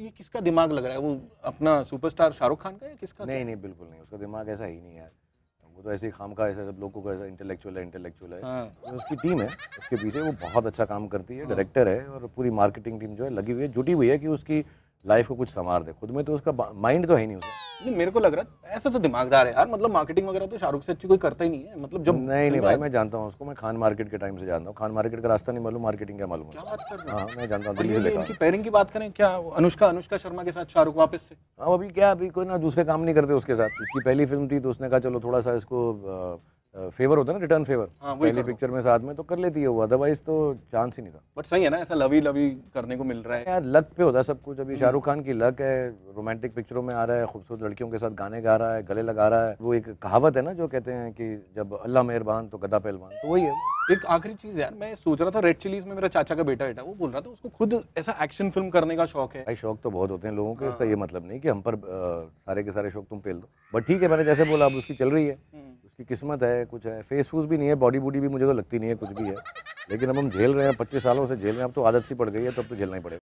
ये किसका दिमाग लग रहा है, वो अपना सुपरस्टार शाहरुख खान का है किसका? नहीं नहीं बिल्कुल नहीं, उसका दिमाग ऐसा ही नहीं यार, वो तो ऐसे खाम का ऐसा सब लोगों को इंटेलेक्चुअल है हाँ। उसकी टीम है उसके पीछे, वो बहुत अच्छा काम करती है, डायरेक्टर है और पूरी मार्केटिंग टीम जो है लगी हुई है, जुटी हुई है कि उसकी लाइफ को कुछ संवार दे। खुद में तो उसका माइंड तो है नहीं उसका। नहीं मेरे को लग रहा है ऐसा तो दिमागदार है यार, मतलब मार्केटिंग वगैरह तो शाहरुख से अच्छी कोई करता ही नहीं है, मतलब जब नहीं भाई मैं जानता हूँ उसको, मैं खान मार्केट के टाइम से जानता हूँ, खान मार्केट का रास्ता नहीं मालूम, मार्केटिंग का मालूम हाँ मैं जानता हूँ। पेयरिंग की बात करें क्या अनुष्का शर्मा के साथ शाहरुख वापस से, अब अभी क्या अभी कोई ना दूसरे काम नहीं करते उसके साथ, इसकी पहली फिल्म थी तो उसने कहा चलो थोड़ा सा इसको फेवर होता है ना, रिटर्न फेवर पहली पिक्चर में साथ में तो कर लेती है वो, अदरवाइज तो चांस ही नहीं था। बट सही है ना ऐसा लवी लवी करने को मिल रहा है यार, लक पे होता है सब कुछ। अभी शाहरुख खान की लक है, रोमांटिक पिक्चरों में आ रहा है, खूबसूरत लड़कियों के साथ गाने गा रहा है, गले लगा रहा है। वो एक कहावत है ना जो कहते हैं कि जब अल्लाह मेहरबान तो गदा पहलवान, तो वही है। एक आखिरी चीज़ यार, मैं सोच रहा था रेड चिलीज में मेरा चाचा का बेटा है, वो बोल रहा था उसको खुद ऐसा एक्शन फिल्म करने का शौक है। भाई शौक तो बहुत होते हैं लोगों के, उसका ये मतलब नहीं कि हम पर सारे के सारे शौक तुम पेल दो, बट ठीक है मैंने जैसे बोला अब उसकी चल रही है, उसकी किस्मत है, कुछ है, फेस फूस भी नहीं है, बॉडी बूडी भी मुझे तो लगती नहीं है कुछ भी है, लेकिन अब हम झेल रहे हैं 25 सालों से झेल रहे हैं, अब तो आदत सी पड़ गई है तो अब तो झेलना ही पड़ेगा।